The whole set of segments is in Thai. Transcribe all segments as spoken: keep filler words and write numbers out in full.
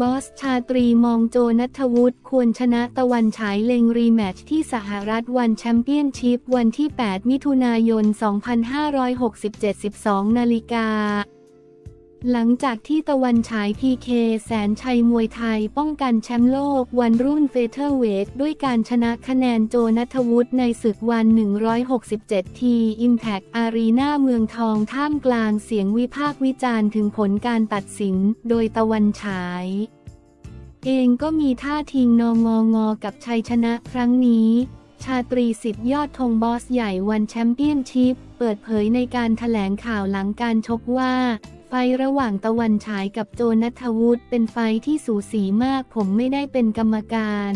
บอสชาตรีมองโจนัทวุฒิควรชนะตะวันฉายเล็งรีแมตช์ที่สหรัฐวันแชมเปี้ยนชิพวันที่แปดมิถุนายนสองพันห้าร้อยหกสิบเจ็ด สิบสองนาฬิกาหลังจากที่ตะวันฉายพีเคแสนชัยมวยไทยป้องกันแชมป์โลกวันรุ่นเฟเธอร์เวทด้วยการชนะคะแนนโจนัทวุฒิในศึกวันหนึ่งร้อยหกสิบเจ็ดทีอิมแพค อารีน่าเมืองทองท่ามกลางเสียงวิพากษ์วิจารณ์ถึงผลการตัดสินโดยตะวันฉายเองก็มีท่าทีงองงอกับชัยชนะครั้งนี้ชาตรีสิทธิ์ยอดธงบอสใหญ่วันแชมเปี้ยนชิพเปิดเผยในการแถลงข่าวหลังการชกว่าไฟระหว่างตะวันฉายกับโจนัทวุฒิเป็นไฟที่สูสีมากผมไม่ได้เป็นกรรมการ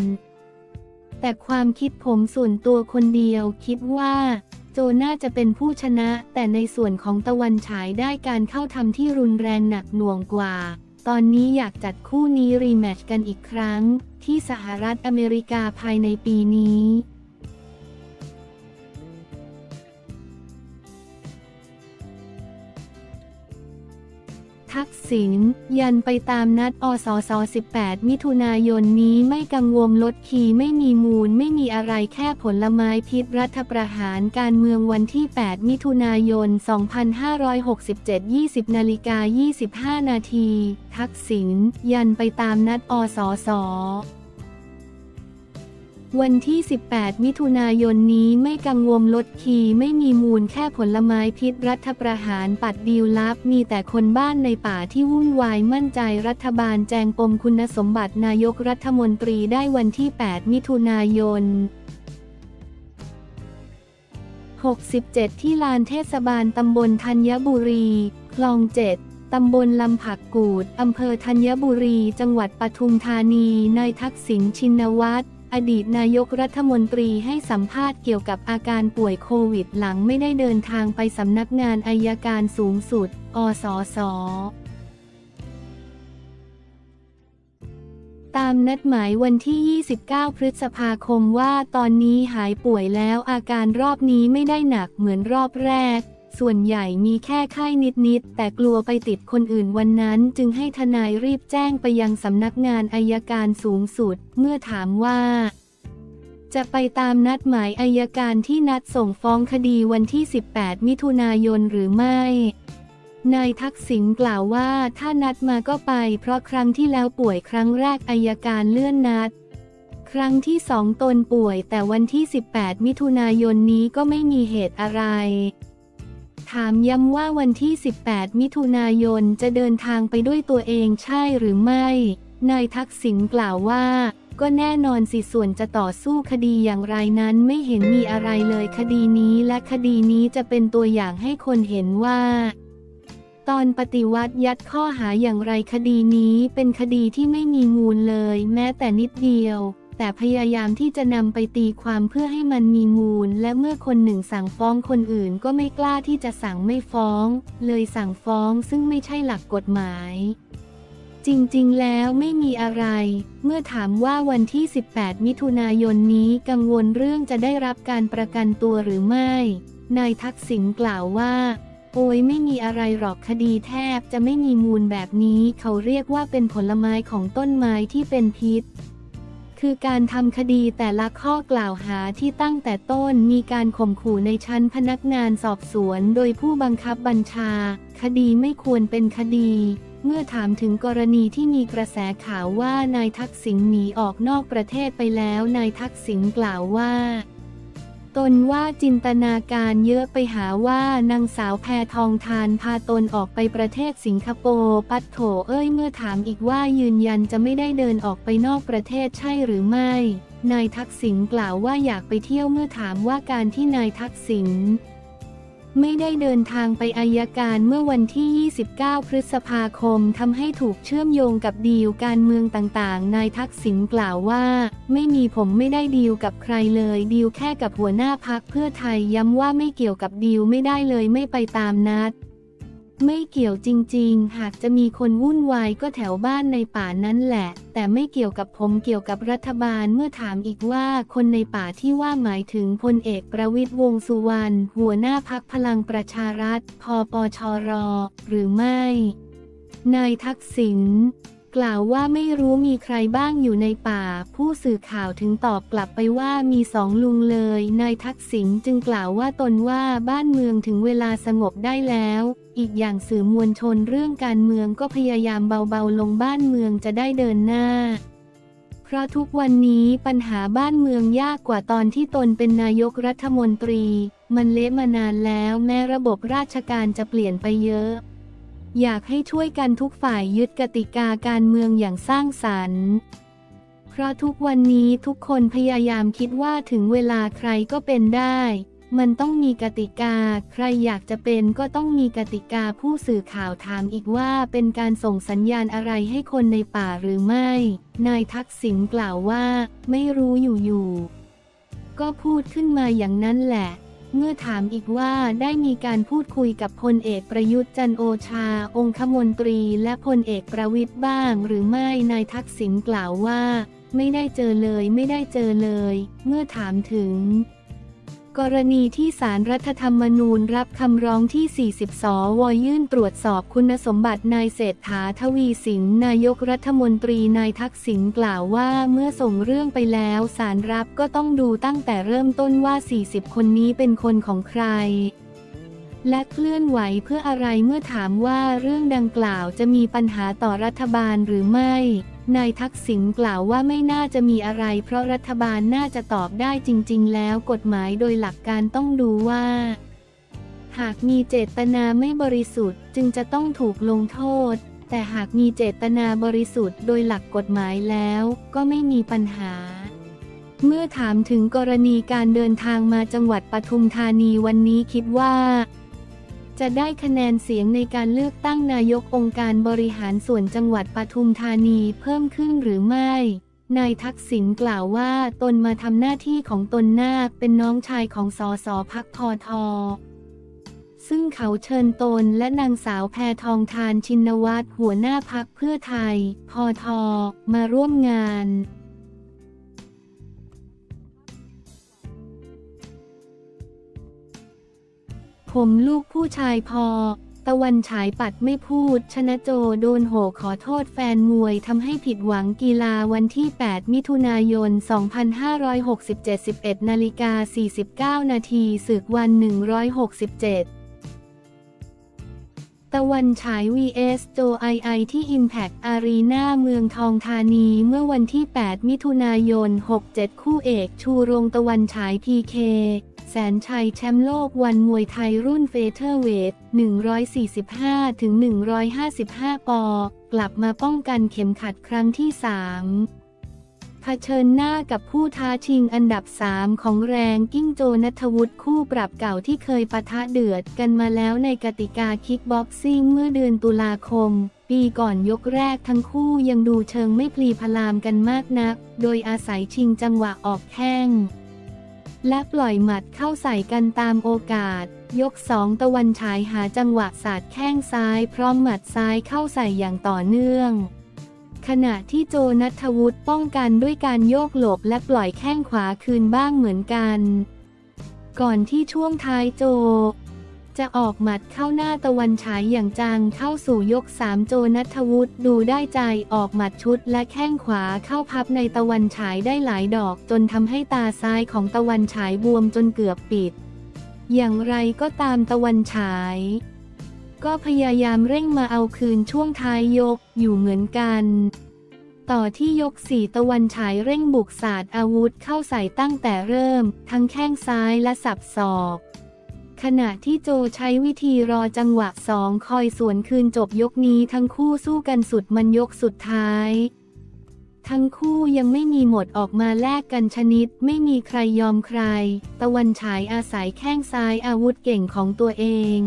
แต่ความคิดผมส่วนตัวคนเดียวคิดว่าโจน่าจะเป็นผู้ชนะแต่ในส่วนของตะวันฉายได้การเข้าทำที่รุนแรงหนักหน่วงกว่าตอนนี้อยากจัดคู่นี้รีแมตช์กันอีกครั้งที่สหรัฐอเมริกาภายในปีนี้ทักษิณยันไปตามนัดอสสสิบแปดมิถุนายนนี้ไม่กังวลลดขีไม่มีมูลไม่มีอะไรแค่ผลไม้พิษรัฐประหารการเมืองวันที่แปดมิถุนายนสองพันห้าร้อยหกสิบเจ็ด ยี่สิบนาฬิกายี่สิบห้านาทีทักษิณยันไปตามนัดอสสวันที่สิบแปดมิถุนายนนี้ไม่กังวลลดขีไม่มีมูลแค่ผลไม้พิษรัฐประหารปัดดีลลับมีแต่คนบ้านในป่าที่วุ่นวายมั่นใจรัฐบาลแจงปมคุณสมบัตินายกรัฐมนตรีได้วันที่แปดมิถุนายนหกสิบเจ็ดที่ลานเทศบาลตำบลธัญบุรีคลองเจ็ดตำบลลำผักกูดอำเภอธัญบุรีจังหวัดปทุมธานีนายทักษิณชินวัตรอดีตนายกรัฐมนตรีให้สัมภาษณ์เกี่ยวกับอาการป่วยโควิดหลังไม่ได้เดินทางไปสำนักงานอัยการสูงสุด อสส.ตามนัดหมายวันที่ยี่สิบเก้าพฤษภาคมว่าตอนนี้หายป่วยแล้วอาการรอบนี้ไม่ได้หนักเหมือนรอบแรกส่วนใหญ่มีแค่ไข้นิดๆแต่กลัวไปติดคนอื่นวันนั้นจึงให้ทนายรีบแจ้งไปยังสำนักงานอัยการสูงสุดเมื่อถามว่าจะไปตามนัดหมายอัยการที่นัดส่งฟ้องคดีวันที่สิบแปดมิถุนายนหรือไม่นายทักษิณกล่าวว่าถ้านัดมาก็ไปเพราะครั้งที่แล้วป่วยครั้งแรกอัยการเลื่อนนัดครั้งที่สองตนป่วยแต่วันที่สิบแปดมิถุนายนนี้ก็ไม่มีเหตุอะไรถามย้ำว่าวันที่สิบแปดมิถุนายนจะเดินทางไปด้วยตัวเองใช่หรือไม่นายทักษิณกล่าวว่าก็แน่นอนสิส่วนจะต่อสู้คดีอย่างไรนั้นไม่เห็นมีอะไรเลยคดีนี้และคดีนี้จะเป็นตัวอย่างให้คนเห็นว่าตอนปฏิวัติยัดข้อหาอย่างไรคดีนี้เป็นคดีที่ไม่มีมูลเลยแม้แต่นิดเดียวแต่พยายามที่จะนำไปตีความเพื่อให้มันมีมูลและเมื่อคนหนึ่งสั่งฟ้องคนอื่นก็ไม่กล้าที่จะสั่งไม่ฟ้องเลยสั่งฟ้องซึ่งไม่ใช่หลักกฎหมายจริงๆแล้วไม่มีอะไรเมื่อถามว่าวันที่สิบแปดมิถุนายนนี้กังวลเรื่องจะได้รับการประกันตัวหรือไม่นายทักษิณกล่าวว่าโอ้ยไม่มีอะไรหรอกคดีแทบจะไม่มีมูลแบบนี้เขาเรียกว่าเป็นผลไม้ของต้นไม้ที่เป็นพิษคือการทำคดีแต่ละข้อกล่าวหาที่ตั้งแต่ต้นมีการข่มขู่ในชั้นพนักงานสอบสวนโดยผู้บังคับบัญชาคดีไม่ควรเป็นคดีเมื่อถามถึงกรณีที่มีกระแสข่าวว่านายทักษิณหนีออกนอกประเทศไปแล้วนายทักษิณกล่าวว่าตนว่าจินตนาการเยอะไปหาว่านางสาวแพทองธารพาตนออกไปประเทศสิงคโปร์ปัดโถเอ้ยเมื่อถามอีกว่ายืนยันจะไม่ได้เดินออกไปนอกประเทศใช่หรือไม่นายทักษิณกล่าวว่าอยากไปเที่ยวเมื่อถามว่าการที่นายทักษิณไม่ได้เดินทางไปอัยการเมื่อวันที่ยี่สิบเก้าพฤษภาคมทำให้ถูกเชื่อมโยงกับดีลการเมืองต่างๆนายทักษิณกล่าวว่าไม่มีผมไม่ได้ดีลกับใครเลยดีลแค่กับหัวหน้าพรรคเพื่อไทยย้ำว่าไม่เกี่ยวกับดีลไม่ได้เลยไม่ไปตามนัดไม่เกี่ยวจริงๆหากจะมีคนวุ่นวายก็แถวบ้านในป่านั้นแหละแต่ไม่เกี่ยวกับผมเกี่ยวกับรัฐบาลเมื่อถามอีกว่าคนในป่าที่ว่าหมายถึงพลเอกประวิตรวงษ์สุวรรณหัวหน้าพรรคพลังประชารัฐ พปชร.หรือไม่นายทักษิณ กล่าวว่าไม่รู้มีใครบ้างอยู่ในป่าผู้สื่อข่าวถึงตอบกลับไปว่ามีสองลุงเลยนายทักษิณจึงกล่าวว่าตนว่าบ้านเมืองถึงเวลาสงบได้แล้วอีกอย่างสื่อมวลชนเรื่องการเมืองก็พยายามเบาๆลงบ้านเมืองจะได้เดินหน้าเพราะทุกวันนี้ปัญหาบ้านเมืองยากกว่าตอนที่ตนเป็นนายกรัฐมนตรีมันเละมานานแล้วแม้ระบบราชการจะเปลี่ยนไปเยอะอยากให้ช่วยกันทุกฝ่ายยึดกติกาการเมืองอย่างสร้างสรรค์เพราะทุกวันนี้ทุกคนพยายามคิดว่าถึงเวลาใครก็เป็นได้มันต้องมีกติกาใครอยากจะเป็นก็ต้องมีกติกาผู้สื่อข่าวถามอีกว่าเป็นการส่งสัญญาณอะไรให้คนในป่าหรือไม่นายทักษิณกล่าวว่าไม่รู้อยู่ๆก็พูดขึ้นมาอย่างนั้นแหละเมื่อถามอีกว่าได้มีการพูดคุยกับพลเอกประยุทธ์จันทร์โอชาองคมนตรีและพลเอกประวิตรบ้างหรือไม่นายทักษิณกล่าวว่าไม่ได้เจอเลยไม่ได้เจอเลยเมื่อถามถึงกรณีที่ศาลรัฐธรรมนูญรับคำร้องที่สี่สิบสวยื่นตรวจสอบคุณสมบัตินายเศรษฐาทวีสินนายกรัฐมนตรีนายทักษิณกล่าวว่าเมื่อส่งเรื่องไปแล้วศาลรับก็ต้องดูตั้งแต่เริ่มต้นว่าสี่สิบคนนี้เป็นคนของใครและเคลื่อนไหวเพื่ออะไรเมื่อถามว่าเรื่องดังกล่าวจะมีปัญหาต่อรัฐบาลหรือไม่นายทักษิณกล่าวว่าไม่น่าจะมีอะไรเพราะรัฐบาลน่าจะตอบได้จริงๆแล้วกฎหมายโดยหลักการต้องดูว่าหากมีเจตนาไม่บริสุทธิ์จึงจะต้องถูกลงโทษแต่หากมีเจตนาบริสุทธิ์โดยหลักกฎหมายแล้วก็ไม่มีปัญหาเมื่อถามถึงกรณีการเดินทางมาจังหวัดปทุมธานีวันนี้คิดว่าจะได้คะแนนเสียงในการเลือกตั้งนายกองค์การบริหารส่วนจังหวัดปทุมธานีเพิ่มขึ้นหรือไม่นายทักษิณกล่าวว่าตนมาทำหน้าที่ของตนนาคเป็นน้องชายของสสพรรคพทซึ่งเขาเชิญตนและนางสาวแพทองธารชินวัตรหัวหน้าพรรคเพื่อไทยพทมาร่วมงานผมลูกผู้ชายพอตะวันฉายปัดไม่พูดชนะโจโดนโหขอโทษแฟนมวยทำให้ผิดหวังกีฬาวันที่แปดมิถุนายนสองพันห้าร้อยหกสิบเจ็ด สิบเอ็ดนาฬิกาสี่สิบเก้านาทีศึกวันหนึ่งร้อยหกสิบเจ็ดตะวันฉาย วี เอส โจไอไอที่ ทีอิมแพค อารีน่าเมืองทองธานีเมื่อวันที่แปดมิถุนายนหกเจ็ดคู่เอกชูรงตะวันฉาย พี เค แสนชัยแชมป์โลกวันมวยไทยรุ่นเฟเธอร์เวท หนึ่งร้อยสี่สิบห้าถึงหนึ่งร้อยห้าสิบห้า ปอกลับมาป้องกันเข็มขัดครั้งที่สามเผชิญหน้ากับผู้ท้าชิงอันดับสามของแรงกิ้งโจนัทวุฒิคู่ปรับเก่าที่เคยปะทะเดือดกันมาแล้วในกติกาคิกบ็อกซิ่งเมื่อเดือนตุลาคมปีก่อนยกแรกทั้งคู่ยังดูเชิงไม่พลีพลามกันมากนักโดยอาศัยชิงจังหวะออกแข้งและปล่อยหมัดเข้าใส่กันตามโอกาสยกสองตะวันฉายหาจังหวะสาดแข้งซ้ายพร้อมหมัดซ้ายเข้าใส่อย่างต่อเนื่องขณะที่โจนัทวุฒิป้องกันด้วยการโยกหลบและปล่อยแข้งขวาคืนบ้างเหมือนกันก่อนที่ช่วงท้ายโจจะออกหมัดเข้าหน้าตะวันฉายอย่างจังเข้าสู่ยกสามโจนัทวุฒิดูได้ใจออกหมัดชุดและแข้งขวาเข้าพับในตะวันฉายได้หลายดอกจนทำให้ตาซ้ายของตะวันฉายบวมจนเกือบปิดอย่างไรก็ตามตะวันฉายก็พยายามเร่งมาเอาคืนช่วงท้ายยกอยู่เหมือนกันต่อที่ยกสี่ตะวันฉายเร่งบุกศาสตร์อาวุธเข้าใส่ตั้งแต่เริ่มทั้งแข้งซ้ายและสับศอกขณะที่โจใช้วิธีรอจังหวะสองคอยสวนคืนจบยกนี้ทั้งคู่สู้กันสุดมันยกสุดท้ายทั้งคู่ยังไม่มีหมดออกมาแลกกันชนิดไม่มีใครยอมใครตะวันฉายอาศัยแข้งซ้ายอาวุธเก่งของตัวเอง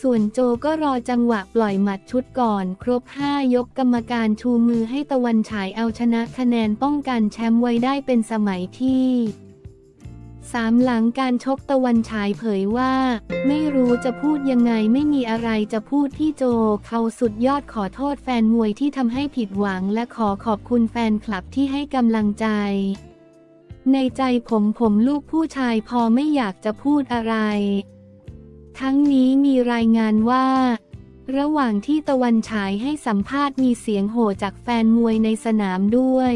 ส่วนโจก็รอจังหวะปล่อยหมัดชุดก่อนครบห้ายกกรรมการชูมือให้ตะวันฉายเอาชนะคะแนนป้องกันแชมป์ไว้ได้เป็นสมัยที่สามหลังการชกตะวันฉายเผยว่าไม่รู้จะพูดยังไงไม่มีอะไรจะพูดที่โจเขาสุดยอดขอโทษแฟนมวยที่ทำให้ผิดหวังและขอขอบคุณแฟนคลับที่ให้กำลังใจในใจผมผมลูกผู้ชายพอไม่อยากจะพูดอะไรทั้งนี้มีรายงานว่า ระหว่างที่ตะวันฉายให้สัมภาษณ์มีเสียงโห่จากแฟนมวยในสนามด้วย